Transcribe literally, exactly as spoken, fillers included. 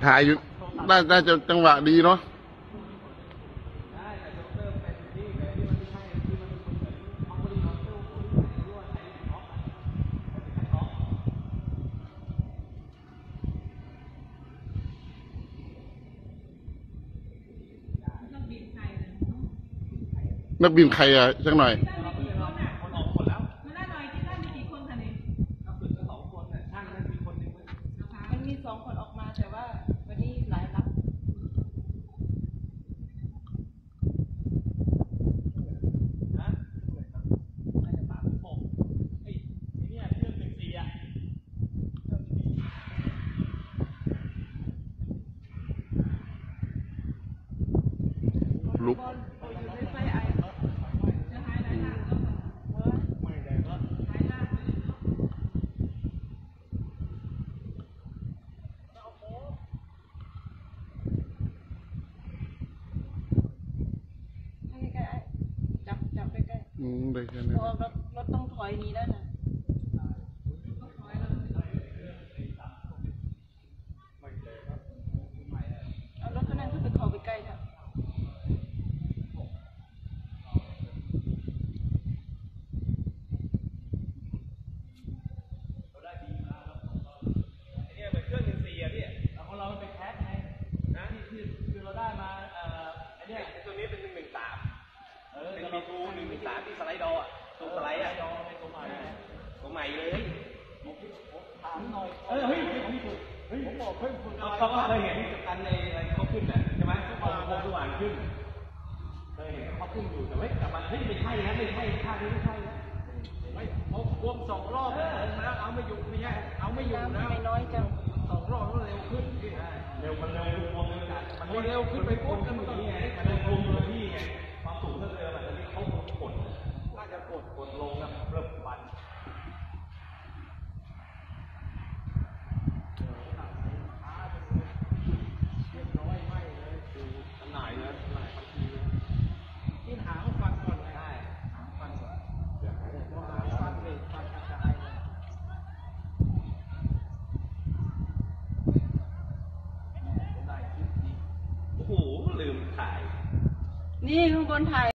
Thải được. Đã đã choจังหวะดีเนาะ. นักบินใครอ่ะสักหน่อยลุกพอรถรถต้องถอยนี้แล้วนะเอารถคันนั้นขึ้นไปขอไปใกล้ค่ะใหม่เลยถามหน่อยเออเฮ้ยผมนี่เฮ้ยผมบอกเฮ้ยคุณเขาก็เคยเห็นกันในอะไรเขาขึ้นน่ะใช่ไหมทุกวันทุกวันขึ้นเคยเห็นเขาขึ้นอยู่แต่เฮ้ยแต่มันเฮ้ยไม่ใช่นะไม่ใช่ท่านี้ไม่ใช่นะไม่เขารวมสองรอบแล้วเอาไม่อยู่ไม่ใช่เอาไม่อยู่นะไม่น้อยจังสองรอบแล้วเร็วขึ้นเร็วมันเร็วรวมเลยนะมันเร็วขึ้นไปปุ๊บกันหมดที่ไงมันรวมเลยที่ไงความสูงเท่าเดิมแต่ที่เขากดน่าจะกดกดลงนะเริ่มปั่นนี่ข้างบนถ่าย